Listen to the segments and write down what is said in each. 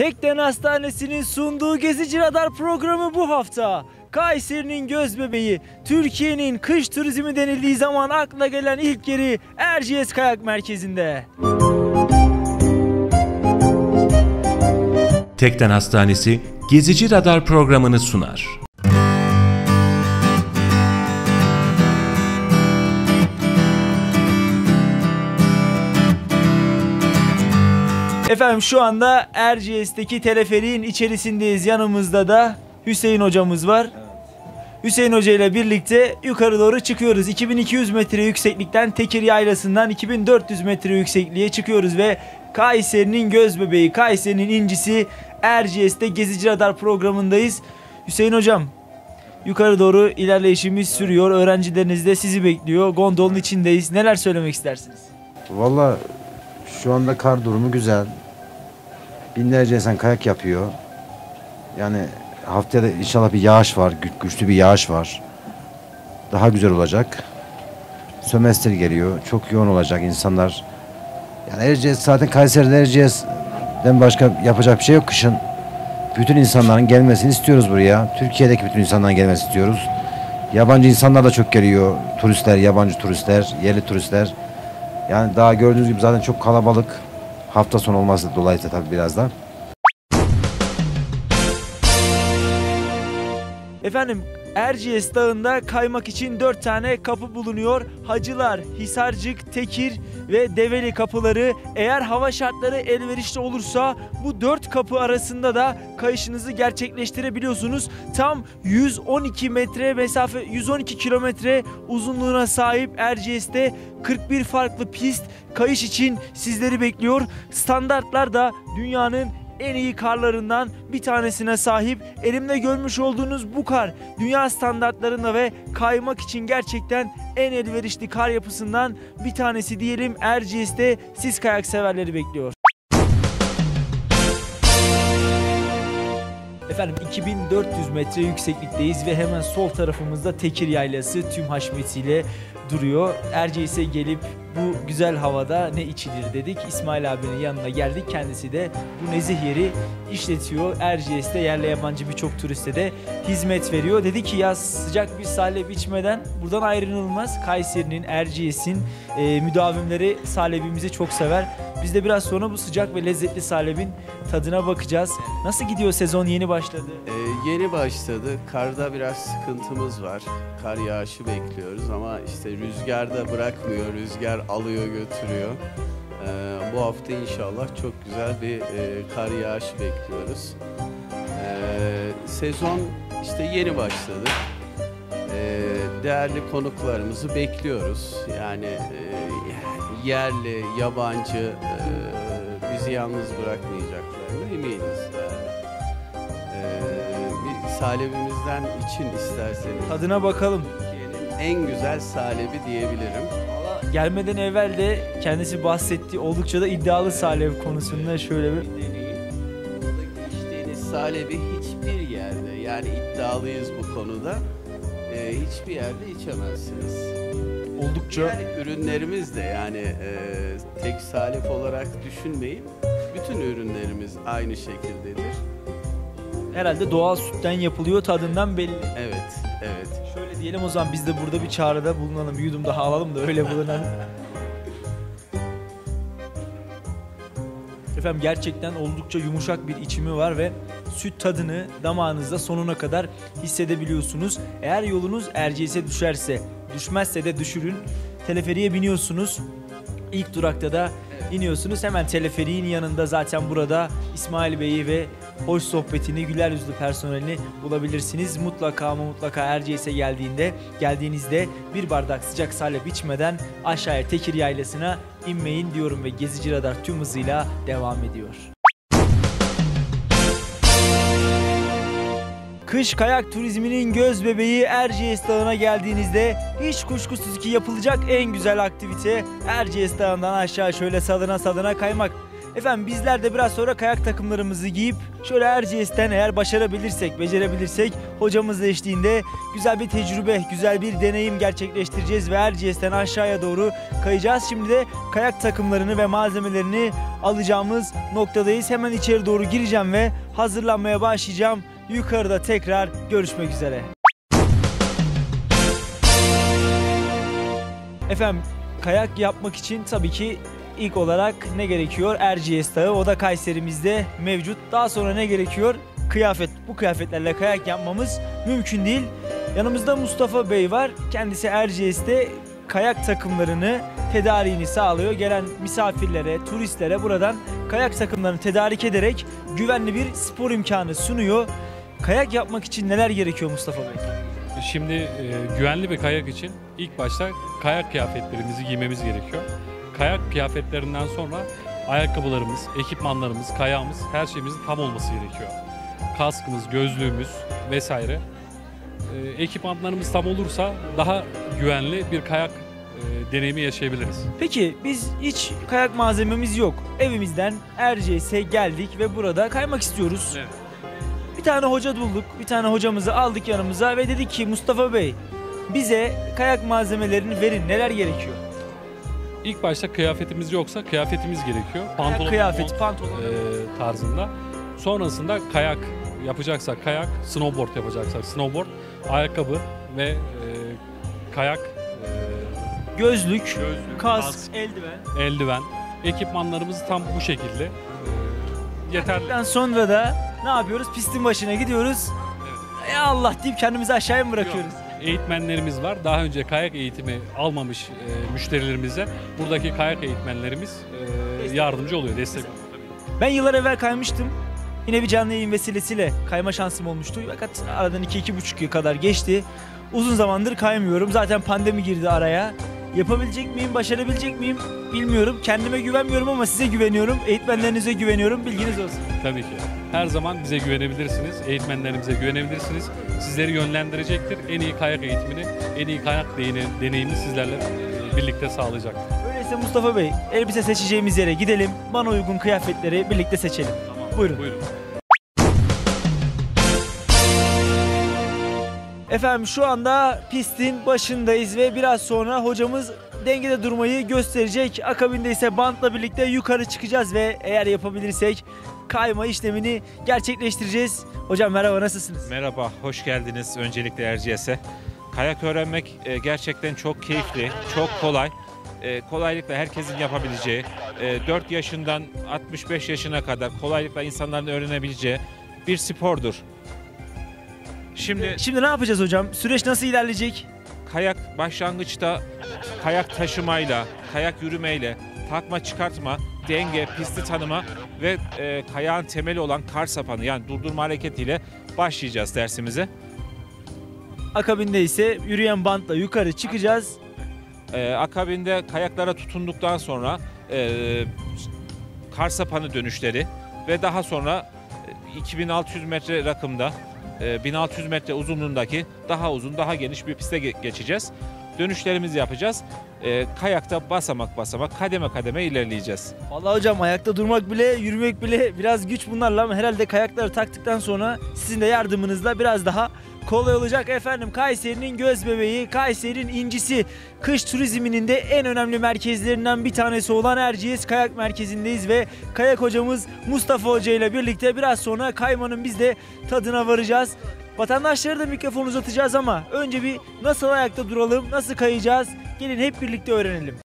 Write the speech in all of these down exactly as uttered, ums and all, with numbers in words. Tekden Hastanesi'nin sunduğu Gezici Radar programı bu hafta. Kayseri'nin gözbebeği, Türkiye'nin kış turizmi denildiği zaman akla gelen ilk yeri Erciyes Kayak Merkezi'nde. Tekden Hastanesi Gezici Radar programını sunar. Efendim şu anda Erciyes'teki teleferiğin içerisindeyiz. Yanımızda da Hüseyin hocamız var. Evet. Hüseyin hoca ile birlikte yukarı doğru çıkıyoruz. iki bin iki yüz metre yükseklikten Tekir Yaylası'ndan iki bin dört yüz metre yüksekliğe çıkıyoruz ve Kayseri'nin gözbebeği, Kayseri'nin incisi Erciyes'te Gezici Radar programındayız. Hüseyin hocam, yukarı doğru ilerleyişimiz sürüyor. Öğrencileriniz de sizi bekliyor. Gondolun içindeyiz. Neler söylemek istersiniz? Vallahi şu anda kar durumu güzel. Binlerce insan kayak yapıyor. Yani haftaya da inşallah bir yağış var. Güçlü bir yağış var. Daha güzel olacak. Sömestr geliyor. Çok yoğun olacak insanlar. Yani Erciyes, zaten Kayseri'de Erciyes'den başka yapacak bir şey yok kışın. Bütün insanların gelmesini istiyoruz buraya. Türkiye'deki bütün insanların gelmesini istiyoruz. Yabancı insanlar da çok geliyor. Turistler, yabancı turistler, yerli turistler. Yani daha gördüğünüz gibi zaten çok kalabalık, hafta sonu olması dolayısıyla tabii birazdan. Efendim Erciyes Dağı'nda kaymak için dört tane kapı bulunuyor. Hacılar, Hisarcık, Tekir ve Develi kapıları. Eğer hava şartları elverişli olursa bu dört kapı arasında da kayışınızı gerçekleştirebiliyorsunuz. Tam yüz on iki metre mesafe, yüz on iki kilometre uzunluğuna sahip Erciyes'te kırk bir farklı pist kayış için sizleri bekliyor. Standartlar da dünyanın en iyi karlarından bir tanesine sahip. Elimde görmüş olduğunuz bu kar dünya standartlarında ve kaymak için gerçekten en elverişli kar yapısından bir tanesi diyelim. Erciyes'te siz kayak severleri bekliyor. Efendim iki bin dört yüz metre yükseklikteyiz ve hemen sol tarafımızda Tekir Yaylası tüm haşmetiyle duruyor. Erciyes'e gelip bu güzel havada ne içilir dedik. İsmail abinin yanına geldik. Kendisi de bu nezih yeri işletiyor. Erciyes'te yerli yabancı birçok turiste de hizmet veriyor. Dedi ki ya sıcak bir salep içmeden buradan ayrılmaz. Kayseri'nin, Erciyes'in e, müdavimleri salebimizi çok sever. Biz de biraz sonra bu sıcak ve lezzetli salebin tadına bakacağız. Nasıl gidiyor sezon? Yeni başladı. Ee, yeni başladı. Karda biraz sıkıntımız var. Kar yağışı bekliyoruz ama işte rüzgar da bırakmıyor. Rüzgar alıyor götürüyor. Ee, bu hafta inşallah çok güzel bir e, kar yağışı bekliyoruz. Ee, sezon işte yeni başladı. Ee, değerli konuklarımızı bekliyoruz. Yani e, yerli, yabancı e, bizi yalnız bırakmayacaklarına eminiz. Ee, bir salebimizden için isterseniz. Tadına bakalım. Türkiye'nin en güzel salebi diyebilirim. Gelmeden evvel de kendisi bahsettiği oldukça da iddialı salep konusunda şöyle bir... Buradaki içtiğiniz salebi hiçbir yerde, yani iddialıyız bu konuda, e, hiçbir yerde içemezsiniz. Oldukça... Yani ürünlerimiz de yani e, tek salep olarak düşünmeyin, bütün ürünlerimiz aynı şekildedir. Herhalde doğal sütten yapılıyor, tadından belli. Evet, evet. Şöyle diyelim o zaman, biz de burada bir çağrıda bulunalım, bir yudum daha alalım da öyle bulunalım. Efendim gerçekten oldukça yumuşak bir içimi var ve süt tadını damağınızda sonuna kadar hissedebiliyorsunuz. Eğer yolunuz Erciyes'e düşerse, düşmezse de düşürün, teleferiğe biniyorsunuz. İlk durakta da iniyorsunuz. Hemen teleferiğin yanında zaten burada İsmail Bey'i ve hoş sohbetini, güler yüzlü personelini bulabilirsiniz. Mutlaka ama mutlaka Erciyes'e geldiğinde, geldiğinizde bir bardak sıcak salep içmeden aşağıya Tekir Yaylası'na inmeyin diyorum ve Gezici Radar tüm hızıyla devam ediyor. Kış kayak turizminin göz bebeği Erciyes Dağı'na geldiğinizde hiç kuşkusuz ki yapılacak en güzel aktivite Erciyes Dağı'ndan aşağı şöyle salına salına kaymak. Efendim bizler de biraz sonra kayak takımlarımızı giyip şöyle Erciyes'ten eğer başarabilirsek, becerebilirsek hocamızla eşliğinde güzel bir tecrübe, güzel bir deneyim gerçekleştireceğiz ve Erciyes'ten aşağıya doğru kayacağız. Şimdi de kayak takımlarını ve malzemelerini alacağımız noktadayız. Hemen içeri doğru gireceğim ve hazırlanmaya başlayacağım. Yukarıda tekrar görüşmek üzere. Efendim kayak yapmak için tabii ki ilk olarak ne gerekiyor? Erciyes Dağı, o da Kayseri'mizde mevcut. Daha sonra ne gerekiyor? Kıyafet. Bu kıyafetlerle kayak yapmamız mümkün değil. Yanımızda Mustafa Bey var. Kendisi Erciyes'te kayak takımlarını, tedariğini sağlıyor. Gelen misafirlere, turistlere buradan kayak takımlarını tedarik ederek güvenli bir spor imkanı sunuyor. Kayak yapmak için neler gerekiyor Mustafa Bey? Şimdi e, güvenli bir kayak için ilk başta kayak kıyafetlerimizi giymemiz gerekiyor. Kayak kıyafetlerinden sonra ayakkabılarımız, ekipmanlarımız, kayağımız, her şeyimizin tam olması gerekiyor. Kaskımız, gözlüğümüz vesaire. E, ekipmanlarımız tam olursa daha güvenli bir kayak e, deneyimi yaşayabiliriz. Peki biz hiç kayak malzememiz yok. Evimizden Erciyes'e geldik ve burada kaymak istiyoruz. Evet. Bir tane hoca bulduk, bir tane hocamızı aldık yanımıza ve dedi ki Mustafa Bey bize kayak malzemelerini verin, neler gerekiyor? İlk başta kıyafetimiz yoksa kıyafetimiz gerekiyor. Pantolon, kıyafet, pantolon e, tarzında. Sonrasında kayak yapacaksak kayak, snowboard yapacaksak snowboard, ayakkabı ve e, kayak, e, gözlük, gözlük, kask, kask eldiven. eldiven. Ekipmanlarımız tam bu şekilde. E, yeterli. Sonra da ne yapıyoruz? Pistin başına gidiyoruz. Evet. Ya Allah deyip kendimizi aşağıya mı bırakıyoruz? Yok. Eğitmenlerimiz var. Daha önce kayak eğitimi almamış e, müşterilerimize buradaki kayak eğitmenlerimiz e, yardımcı oluyor, destek oluyor. Ben yıllar evvel kaymıştım. Yine bir canlı yayın vesilesiyle kayma şansım olmuştu. Fakat aradan iki iki buçuk yıl kadar geçti. Uzun zamandır kaymıyorum. Zaten pandemi girdi araya. Yapabilecek miyim, başarabilecek miyim bilmiyorum. Kendime güvenmiyorum ama size güveniyorum. Eğitmenlerinize güveniyorum. Bilginiz olsun. Tabii ki. Her zaman bize güvenebilirsiniz. Eğitmenlerimize güvenebilirsiniz. Sizleri yönlendirecektir. En iyi kayak eğitimini, en iyi kayak deneyimini sizlerle birlikte sağlayacaktır. Öyleyse Mustafa Bey, elbise seçeceğimiz yere gidelim. Bana uygun kıyafetleri birlikte seçelim. Tamam, buyurun. Buyurun. Efendim şu anda pistin başındayız ve biraz sonra hocamız dengede durmayı gösterecek. Akabinde ise bantla birlikte yukarı çıkacağız ve eğer yapabilirsek kayma işlemini gerçekleştireceğiz. Hocam merhaba, nasılsınız? Merhaba, hoş geldiniz öncelikle Erciyes'e. Kayak öğrenmek gerçekten çok keyifli, çok kolay. Kolaylıkla herkesin yapabileceği, dört yaşından altmış beş yaşına kadar kolaylıkla insanların öğrenebileceği bir spordur. Şimdi, Şimdi ne yapacağız hocam? Süreç nasıl ilerleyecek? Kayak başlangıçta kayak taşımayla, kayak yürümeyle, takma çıkartma, denge, pisti tanıma ve e, kayağın temeli olan kar sapanı yani durdurma hareketiyle başlayacağız dersimize. Akabinde ise yürüyen bantla yukarı çıkacağız. E, akabinde kayaklara tutunduktan sonra e, kar sapanı dönüşleri ve daha sonra iki bin altı yüz metre rakımda bin altı yüz metre uzunluğundaki daha uzun, daha geniş bir piste geçeceğiz. Dönüşlerimizi yapacağız. E, kayakta basamak basamak, kademe kademe ilerleyeceğiz. Vallahi hocam ayakta durmak bile, yürümek bile biraz güç bunlarla ama herhalde kayakları taktıktan sonra sizin de yardımınızla biraz daha kolay olacak. Efendim Kayseri'nin göz bebeği, Kayseri'nin incisi, kış turizminin de en önemli merkezlerinden bir tanesi olan Erciyes Kayak Merkezi'ndeyiz ve kayak hocamız Mustafa Hoca ile birlikte biraz sonra kaymanın biz de tadına varacağız. Vatandaşlara da mikrofonu uzatacağız ama önce bir nasıl ayakta duralım, nasıl kayacağız, gelin hep birlikte öğrenelim.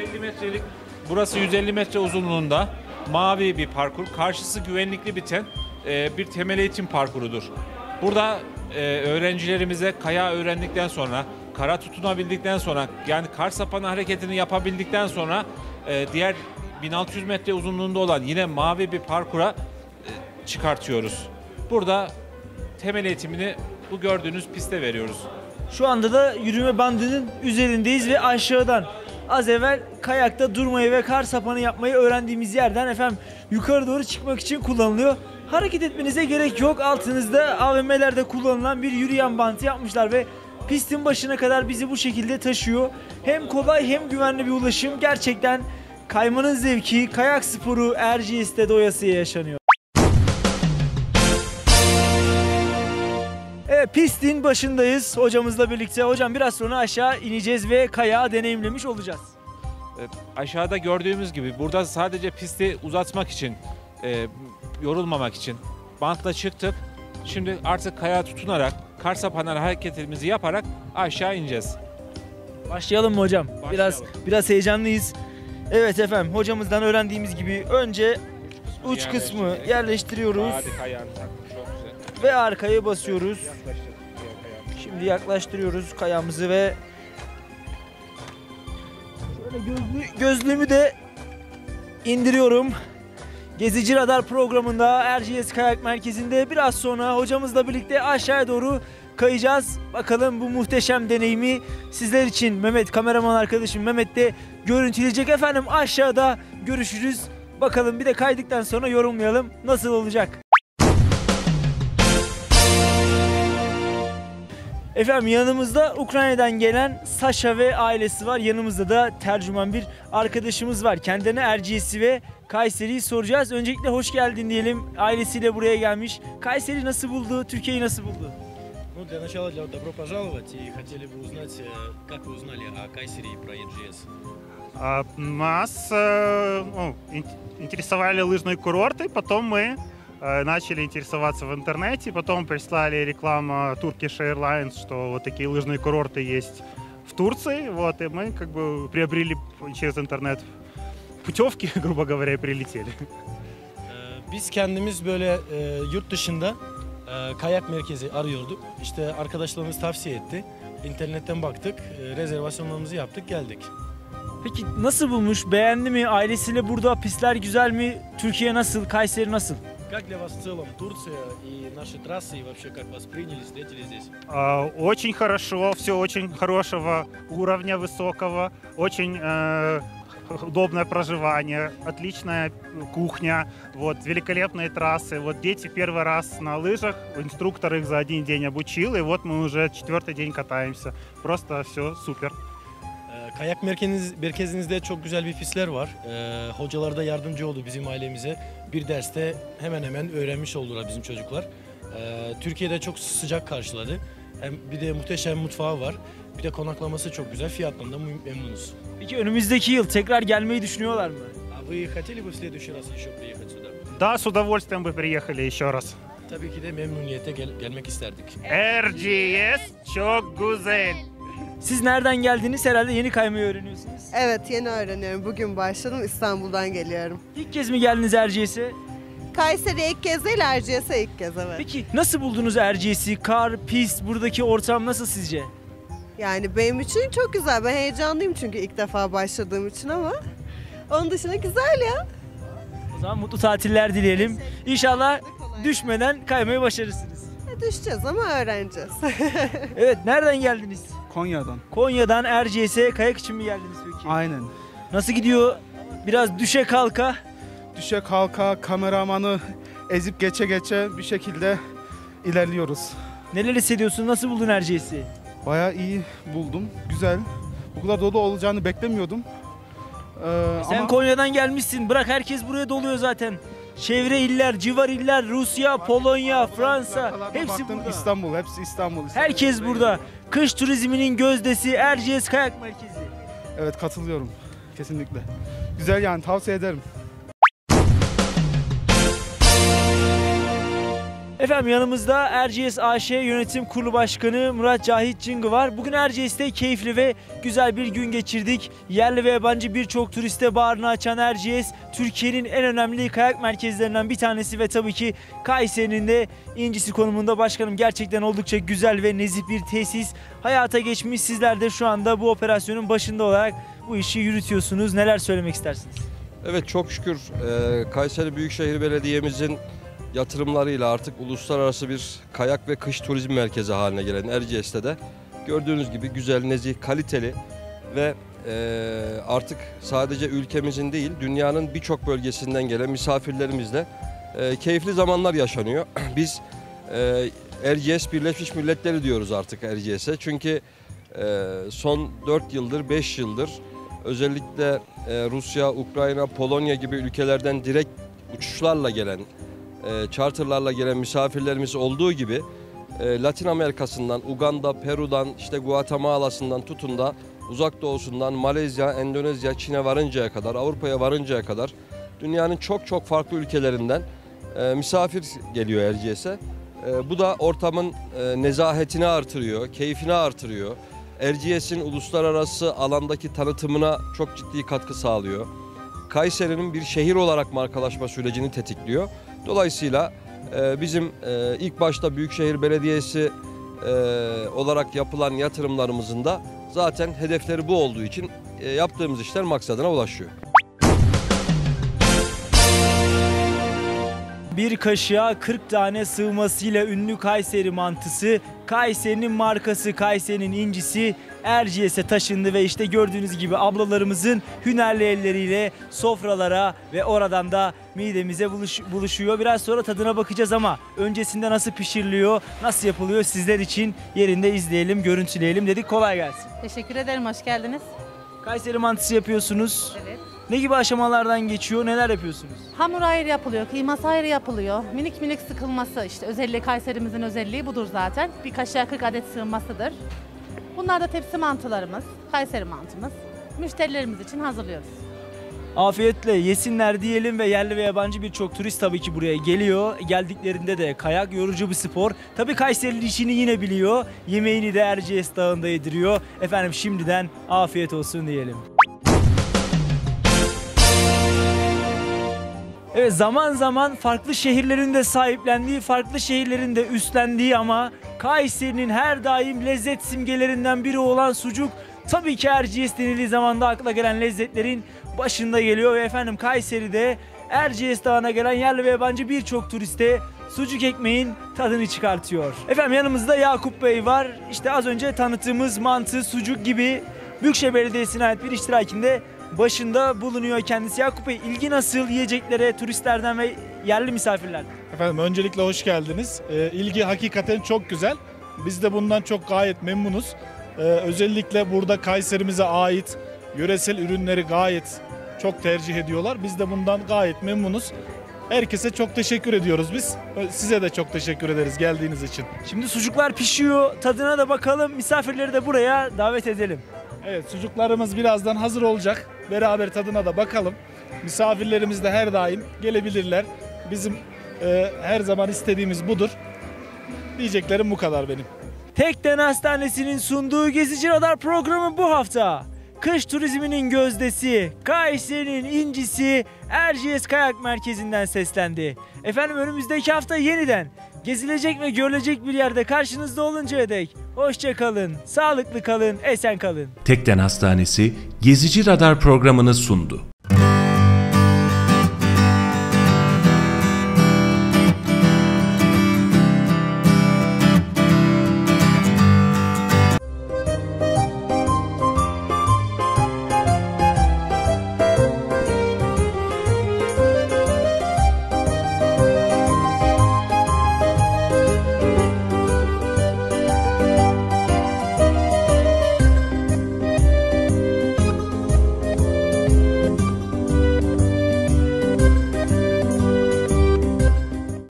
elli metrelik, burası yüz elli metre uzunluğunda mavi bir parkur, karşısı güvenlikli biten e, bir temel eğitim parkurudur. Burada e, öğrencilerimize kayağı öğrendikten sonra, kara tutunabildikten sonra, yani kar sapanı hareketini yapabildikten sonra e, diğer bin altı yüz metre uzunluğunda olan yine mavi bir parkura e, çıkartıyoruz. Burada temel eğitimini bu gördüğünüz piste veriyoruz. Şu anda da yürüme bandının üzerindeyiz ve aşağıdan az evvel kayakta durmayı ve kar sapanı yapmayı öğrendiğimiz yerden efendim yukarı doğru çıkmak için kullanılıyor. Hareket etmenize gerek yok. Altınızda A V M'lerde kullanılan bir yürüyen bantı yapmışlar ve pistin başına kadar bizi bu şekilde taşıyor. Hem kolay hem güvenli bir ulaşım. Gerçekten kaymanın zevki, kayak sporu Erciyes'te doyasıya yaşanıyor. Evet, pistin başındayız hocamızla birlikte. Hocam biraz sonra aşağı ineceğiz ve kayağı deneyimlemiş olacağız. Aşağıda gördüğümüz gibi burada sadece pisti uzatmak için, e, yorulmamak için bantla çıktık. Şimdi artık kayağa tutunarak, kar sapanları hareketimizi yaparak aşağı ineceğiz. Başlayalım mı hocam? Başlayalım. Biraz biraz heyecanlıyız. Evet efendim, hocamızdan öğrendiğimiz gibi önce uç kısmı, uç kısmı yerleştiriyoruz. yerleştiriyoruz. Harika, yani çok güzel. Ve arkaya basıyoruz. Şimdi yaklaştırıyoruz kayamızı ve Gözlü, gözlüğümü de indiriyorum. Gezici Radar programında Erciyes Kayak Merkezi'nde biraz sonra hocamızla birlikte aşağıya doğru kayacağız. Bakalım bu muhteşem deneyimi sizler için Mehmet, kameraman arkadaşım Mehmet de görüntüleyecek. Efendim aşağıda görüşürüz. Bakalım bir de kaydıktan sonra yorumlayalım nasıl olacak. Efendim yanımızda Ukrayna'dan gelen Sasha ve ailesi var. Yanımızda da tercüman bir arkadaşımız var. Kendine Erciyes'i ve Kayseri'yi soracağız. Öncelikle hoş geldin diyelim. Ailesiyle buraya gelmiş. Kayseri nasıl buldu? Türkiye'yi nasıl buldu? Ну, для начала добро пожаловать и хотели бы узнать, как вы узнали о Kayseri и про Erciyes. Нас интересовали лыжные курорты, потом мы начали интересоваться в интернете, потом прислали рекламу Turkish Airlines, что вот такие лыжные курорты есть в Турции, вот, и мы как бы приобрели через интернет путевки, грубо говоря, и прилетели. Biz kendimiz böyle e, yurt dışında e, kayak merkezi arıyorduk. İşte arkadaşlarımız tavsiye etti. İnternetten baktık, e, rezervasyonlarımızı yaptık, geldik. Peki nasıl bulmuş? Beğendi mi? Ailesiyle burada pistler güzel mi? Türkiye nasıl? Kayseri nasıl? Как для вас в целом Турция и наши трассы, и вообще как вас приняли, встретили здесь? Очень хорошо, все очень хорошего уровня, высокого, очень э, удобное проживание, отличная кухня, вот, великолепные трассы. Вот дети первый раз на лыжах, инструктор их за один день обучил, и вот мы уже четвертый день катаемся. Просто все супер. Kayak merkeziniz, merkezinizde çok güzel bir pistler var. Ee, hocalar da yardımcı oldu bizim ailemize. Bir derste hemen hemen öğrenmiş oldular bizim çocuklar. Ee, Türkiye'de çok sıcak karşıladı. Hem bir de muhteşem mutfağı var. Bir de konaklaması çok güzel. Fiyattan da memnunuz. Peki önümüzdeki yıl tekrar gelmeyi düşünüyorlar mı? Вы хотели бы в следующий раз еще приехать сюда? Да, с удовольствием бы приехали еще раз. Tabii ki de memnuniyete gel gelmek isterdik. Erciyes çok güzel. Siz nereden geldiniz? Herhalde yeni kaymayı öğreniyorsunuz. Evet, yeni öğreniyorum. Bugün başladım. İstanbul'dan geliyorum. İlk kez mi geldiniz Erciyes'e? Kayseri'ye ilk kez değil, Erciyes'e ilk kez, evet. Peki nasıl buldunuz Erciyes'i? Kar, pist, buradaki ortam nasıl sizce? Yani benim için çok güzel. Ben heyecanlıyım çünkü ilk defa başladığım için ama onun dışında güzel ya. O zaman mutlu tatiller dileyelim. İnşallah düşmeden kaymayı başarırsınız. Düşeceğiz ama öğreneceğiz. Evet, nereden geldiniz? Konya'dan. Konya'dan Erciyes'e kayak için mi geldiniz peki? Aynen. Nasıl gidiyor? Biraz düşe kalka. Düşe kalka, kameramanı ezip geçe geçe bir şekilde ilerliyoruz. Neler hissediyorsun? Nasıl buldun Erciyes'i? Bayağı iyi buldum. Güzel. Bu kadar dolu olacağını beklemiyordum. Ee, Sen ama... Konya'dan gelmişsin. Bırak, herkes buraya doluyor zaten. Çevre iller, civar iller, Rusya, Polonya, Fransa, hepsi burada. İstanbul, hepsi İstanbul. İstanbul. Herkes burada. Kış turizminin gözdesi Erciyes Kayak Merkezi. Evet, katılıyorum. Kesinlikle. Güzel yani, tavsiye ederim. Efendim yanımızda Erciyes A Ş Yönetim Kurulu Başkanı Murat Cahit Cıngı var. Bugün Erciyes'te keyifli ve güzel bir gün geçirdik. Yerli ve yabancı birçok turiste bağrını açan Erciyes, Türkiye'nin en önemli kayak merkezlerinden bir tanesi ve tabii ki Kayseri'nin de incisi konumunda başkanım. Gerçekten oldukça güzel ve nezih bir tesis hayata geçmiş. Sizler de şu anda bu operasyonun başında olarak bu işi yürütüyorsunuz. Neler söylemek istersiniz? Evet, çok şükür Kayseri Büyükşehir Belediye'mizin yatırımlarıyla artık uluslararası bir kayak ve kış turizm merkezi haline gelen Erciyes'te de gördüğünüz gibi güzel, nezih, kaliteli ve e, artık sadece ülkemizin değil, dünyanın birçok bölgesinden gelen misafirlerimizle e, keyifli zamanlar yaşanıyor. Biz e, Erciyes Birleşmiş Milletleri diyoruz artık Erciyes'e. Çünkü son dört yıldır, beş yıldır özellikle Rusya, Ukrayna, Polonya gibi ülkelerden direkt uçuşlarla gelen, charterlarla gelen misafirlerimiz olduğu gibi Latin Amerika'sından, Uganda, Peru'dan, işte Guatemala'sından tutun da Uzak Doğu'sundan Malezya, Endonezya, Çin'e varıncaya kadar, Avrupa'ya varıncaya kadar dünyanın çok çok farklı ülkelerinden misafir geliyor Erciyes'e. Bu da ortamın nezahetini artırıyor, keyfini artırıyor. Erciyes'in uluslararası alandaki tanıtımına çok ciddi katkı sağlıyor. Kayseri'nin bir şehir olarak markalaşma sürecini tetikliyor. Dolayısıyla bizim ilk başta Büyükşehir Belediyesi olarak yapılan yatırımlarımızın da zaten hedefleri bu olduğu için yaptığımız işler maksadına ulaşıyor. Bir kaşığa kırk tane sığmasıyla ünlü Kayseri mantısı, Kayseri'nin markası, Kayseri'nin incisi Erciyes'e taşındı ve işte gördüğünüz gibi ablalarımızın hünerli elleriyle sofralara ve oradan da midemize buluş, buluşuyor. Biraz sonra tadına bakacağız ama öncesinde nasıl pişiriliyor, nasıl yapılıyor sizler için yerinde izleyelim, görüntüleyelim dedik. Kolay gelsin. Teşekkür ederim, hoş geldiniz. Kayseri mantısı yapıyorsunuz. Evet. Ne gibi aşamalardan geçiyor, neler yapıyorsunuz? Hamur ayrı yapılıyor, kıyması ayrı yapılıyor. Minik minik sıkılması, işte özelliği, Kayserimizin özelliği budur zaten. Bir kaşığa kırk adet sığmasıdır. Bunlar da tepsi mantılarımız, Kayseri mantımız. Müşterilerimiz için hazırlıyoruz. Afiyetle yesinler diyelim ve yerli ve yabancı birçok turist tabii ki buraya geliyor. Geldiklerinde de kayak yorucu bir spor. Tabii Kayserili işini yine biliyor. Yemeğini de Erciyes Dağı'nda yediriyor. Efendim şimdiden afiyet olsun diyelim. Evet, zaman zaman farklı şehirlerin de sahiplendiği, farklı şehirlerin de üstlendiği ama Kayseri'nin her daim lezzet simgelerinden biri olan sucuk tabii ki Erciyes denildiği zaman da akla gelen lezzetlerin başında geliyor ve efendim Kayseri'de Erciyes Dağı'na gelen yerli ve yabancı birçok turiste sucuk ekmeğin tadını çıkartıyor. Efendim yanımızda Yakup Bey var. İşte az önce tanıttığımız mantı, sucuk gibi Büyükşehir Belediyesi'ne ait bir iştirakinde başında bulunuyor kendisi. Yakup Bey, ilgi nasıl yiyeceklere turistlerden ve yerli misafirlerden? Efendim öncelikle hoş geldiniz. Ee, ilgi hakikaten çok güzel. Biz de bundan çok gayet memnunuz. Ee, özellikle burada Kayserimize ait yöresel ürünleri gayet çok tercih ediyorlar. Biz de bundan gayet memnunuz. Herkese çok teşekkür ediyoruz biz. Size de çok teşekkür ederiz geldiğiniz için. Şimdi sucuklar pişiyor. Tadına da bakalım. Misafirleri de buraya davet edelim. Evet, sucuklarımız birazdan hazır olacak. Beraber tadına da bakalım. Misafirlerimiz de her daim gelebilirler. Bizim e, her zaman istediğimiz budur. Diyeceklerim bu kadar benim. Tekden Hastanesi'nin sunduğu Gezici Radar programı bu hafta. Kış turizminin gözdesi, Kayseri'nin incisi Erciyes Kayak Merkezi'nden seslendi. Efendim önümüzdeki hafta yeniden gezilecek ve görülecek bir yerde karşınızda oluncaya dek hoşça kalın, sağlıklı kalın, esen kalın. Tekden Hastanesi Gezici Radar programını sundu.